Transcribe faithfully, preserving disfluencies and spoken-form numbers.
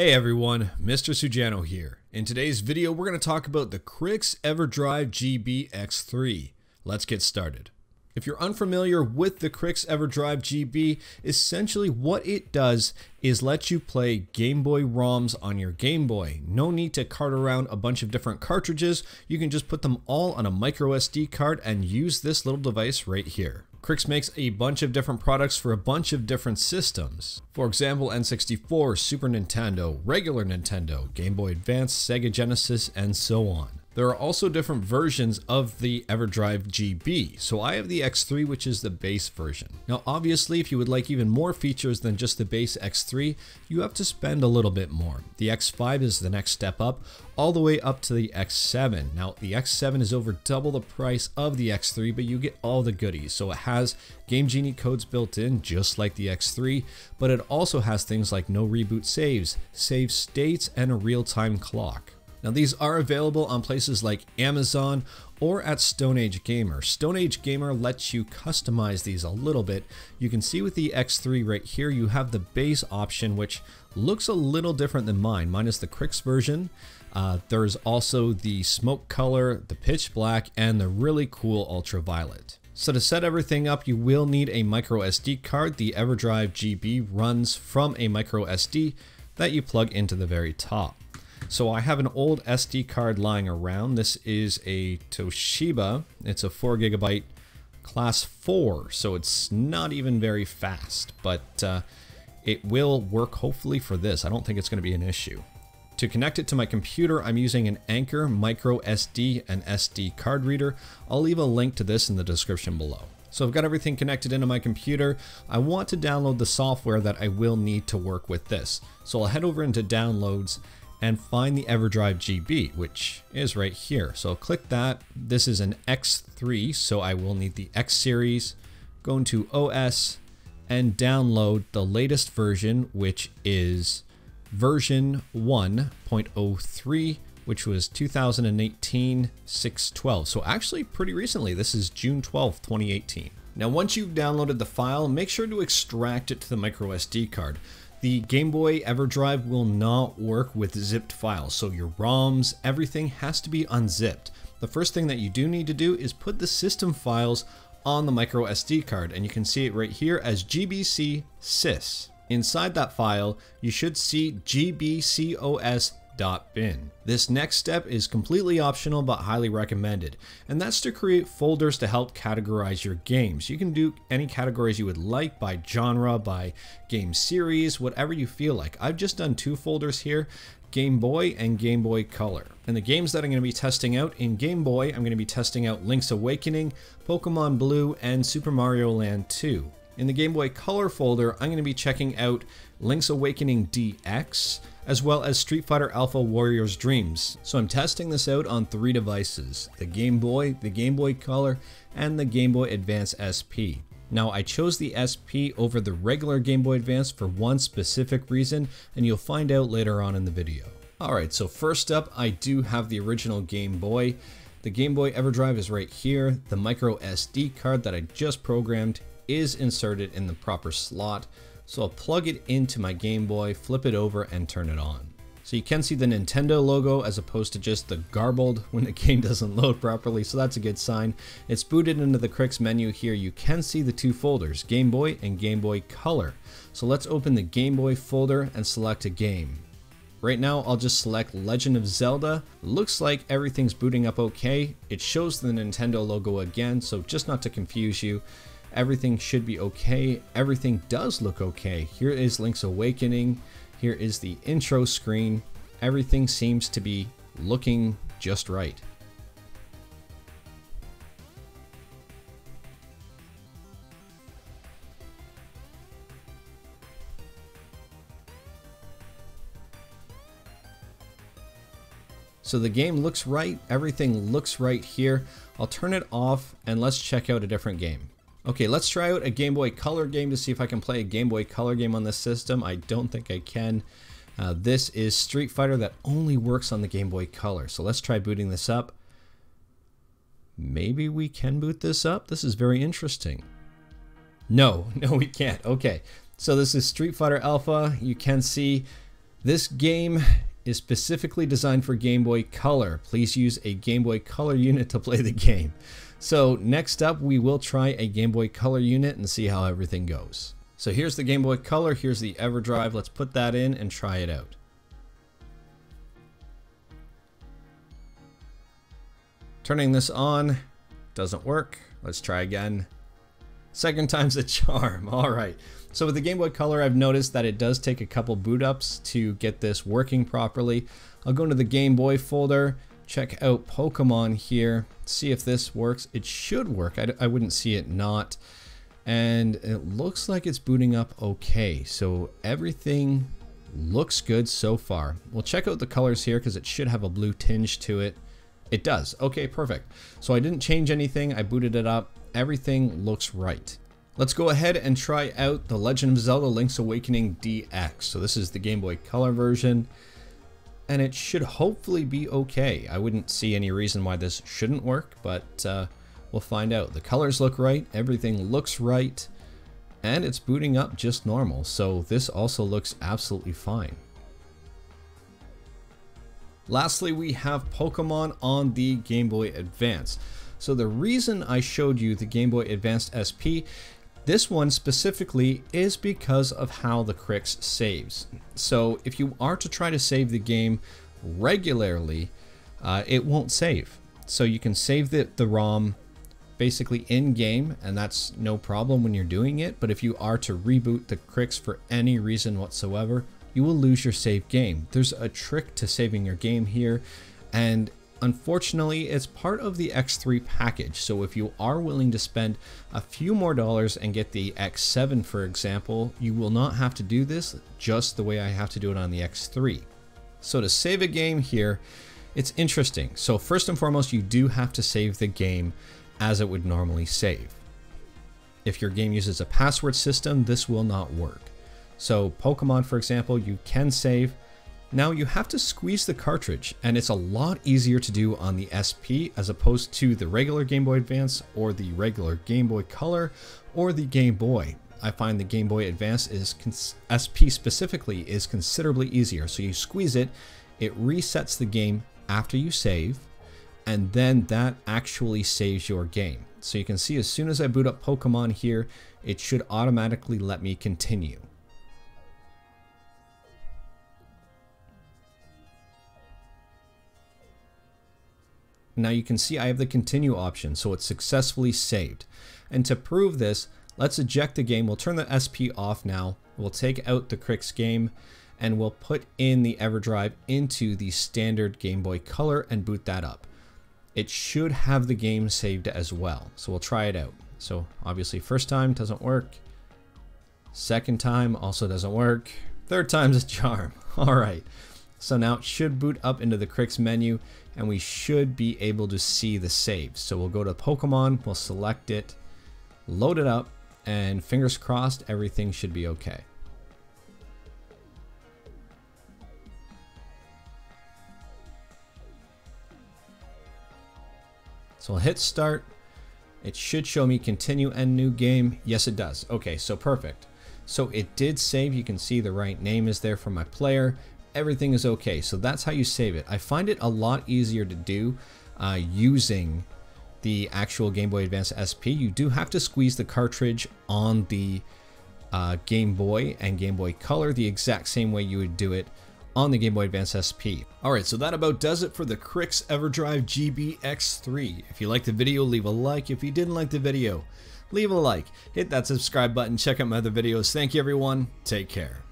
Hey everyone, Mister Sujano here. In today's video, we're going to talk about the Krikzz EverDrive G B X three. Let's get started. If you're unfamiliar with the Krikzz EverDrive G B, essentially what it does is let you play Game Boy ROMs on your Game Boy. No need to cart around a bunch of different cartridges. You can just put them all on a micro S D card and use this little device right here. Krikzz makes a bunch of different products for a bunch of different systems. For example, N sixty-four, Super Nintendo, regular Nintendo, Game Boy Advance, Sega Genesis, and so on. There are also different versions of the EverDrive G B, so I have the X three, which is the base version. Now obviously, if you would like even more features than just the base X three, you have to spend a little bit more. The X five is the next step up, all the way up to the X seven. Now the X seven is over double the price of the X three, but you get all the goodies. So it has Game Genie codes built in, just like the X three, but it also has things like no reboot saves, save states, and a real-time clock. Now these are available on places like Amazon or at Stone Age Gamer. Stone Age Gamer lets you customize these a little bit. You can see with the X three right here, you have the base option, which looks a little different than mine. Mine is the Krikzz version. Uh, there's also the smoke color, the pitch black, and the really cool ultraviolet. So to set everything up, you will need a micro S D card. The EverDrive G B runs from a micro S D that you plug into the very top. So I have an old S D card lying around. This is a Toshiba. It's a four gigabyte class four, so it's not even very fast, but uh, it will work hopefully for this. I don't think it's going to be an issue. To connect it to my computer, I'm using an Anker micro S D and S D card reader. I'll leave a link to this in the description below. So I've got everything connected into my computer. I want to download the software that I will need to work with this. So I'll head over into downloads and find the EverDrive G B, which is right here. So I'll click that. This is an X three, so I will need the X series. Go into O S and download the latest version, which is version one point oh three, which was two thousand eighteen six twelve. So actually pretty recently, this is June twelfth twenty eighteen. Now, once you've downloaded the file, make sure to extract it to the micro S D card. The Game Boy EverDrive will not work with zipped files, so your ROMs, everything has to be unzipped. The first thing that you do need to do is put the system files on the micro S D card, and you can see it right here as G B C sys. Inside that file, you should see G B C O S dot bin. This next step is completely optional but highly recommended, and that's to create folders to help categorize your games. You can do any categories you would like, by genre, by game series, whatever you feel like. I've just done two folders here, Game Boy and Game Boy Color. And the games that I'm going to be testing out in Game Boy, I'm going to be testing out Link's Awakening, Pokemon Blue, and Super Mario Land two. In the Game Boy Color folder, I'm going to be checking out Link's Awakening D X, as well as Street Fighter Alpha Warriors Dreams. So I'm testing this out on three devices, the Game Boy, the Game Boy Color, and the Game Boy Advance S P. Now, I chose the S P over the regular Game Boy Advance for one specific reason, and you'll find out later on in the video. Alright, so first up, I do have the original Game Boy. The Game Boy EverDrive is right here. The micro S D card that I just programmed is inserted in the proper slot. So I'll plug it into my Game Boy, flip it over, and turn it on. So you can see the Nintendo logo as opposed to just the garbled when the game doesn't load properly, so that's a good sign. It's booted into the Krikzz menu here. You can see the two folders, Game Boy and Game Boy Color. So let's open the Game Boy folder and select a game. Right now, I'll just select Legend of Zelda. Looks like everything's booting up okay. It shows the Nintendo logo again, so just not to confuse you, everything should be okay. Everything does look okay. Here is Link's Awakening. Here is the intro screen. Everything seems to be looking just right. So the game looks right. Everything looks right here. I'll turn it off and let's check out a different game. Okay, let's try out a Game Boy Color game to see if I can play a Game Boy Color game on this system. I don't think I can. Uh, this is Street Fighter that only works on the Game Boy Color. So let's try booting this up. Maybe we can boot this up. This is very interesting. No, no we can't. Okay, so this is Street Fighter Alpha. You can see This game is specifically designed for Game Boy Color. Please use a Game Boy Color unit to play the game. So next up, we will try a Game Boy Color unit and see how everything goes. So here's the Game Boy Color, here's the EverDrive. Let's put that in and try it out. Turning this on doesn't work. Let's try again. Second time's a charm. All right. So with the Game Boy Color, I've noticed that it does take a couple boot ups to get this working properly. I'll go into the Game Boy folder, check out Pokemon here, see if this works. It should work. I, I wouldn't see it not. And it looks like it's booting up okay. So everything looks good so far. We'll check out the colors here because it should have a blue tinge to it. It does. Okay, perfect. So I didn't change anything. I booted it up. Everything looks right. Let's go ahead and try out The Legend of Zelda Link's Awakening D X. So this is the Game Boy Color version, and it should hopefully be okay. I wouldn't see any reason why this shouldn't work, but uh, we'll find out. The colors look right, everything looks right, and it's booting up just normal. So this also looks absolutely fine. Lastly, we have Pokemon on the Game Boy Advance. So the reason I showed you the Game Boy Advance S P, this one specifically, is because of how the Krikzz saves. So if you are to try to save the game regularly, uh, it won't save. So you can save the, the ROM basically in game, and that's no problem when you're doing it. But if you are to reboot the Krikzz for any reason whatsoever, you will lose your save game. There's a trick to saving your game here, and unfortunately it's part of the X three package. So if you are willing to spend a few more dollars and get the X seven, for example, you will not have to do this just the way I have to do it on the X three. So to save a game here, it's interesting. So first and foremost, you do have to save the game as it would normally save. If your game uses a password system, this will not work. So Pokemon, for example, you can save. Now you have to squeeze the cartridge, and it's a lot easier to do on the S P as opposed to the regular Game Boy Advance or the regular Game Boy Color or the Game Boy. I find the Game Boy Advance is, S P specifically, is considerably easier. So you squeeze it, it resets the game after you save, and then that actually saves your game. So you can see as soon as I boot up Pokemon here, it should automatically let me continue. Now you can see I have the continue option, so it's successfully saved. And to prove this, let's eject the game. We'll turn the S P off now. We'll take out the Krikzz game, and we'll put in the EverDrive into the standard Game Boy Color and boot that up. It should have the game saved as well. So we'll try it out. So obviously first time doesn't work. Second time also doesn't work. Third time's a charm. All right. So now it should boot up into the Krikzz menu, and we should be able to see the save. So we'll go to Pokemon, we'll select it, load it up, and fingers crossed everything should be okay. So I'll hit start. It should show me continue and new game. Yes, it does. Okay, so perfect. So it did save. You can see the right name is there for my player. Everything is okay. So that's how you save it. I find it a lot easier to do uh, using the actual Game Boy Advance S P. You do have to squeeze the cartridge on the uh, Game Boy and Game Boy Color the exact same way you would do it on the Game Boy Advance S P. Alright, so that about does it for the Krikzz EverDrive G B X three. If you liked the video, leave a like. If you didn't like the video, leave a like. Hit that subscribe button. Check out my other videos. Thank you, everyone. Take care.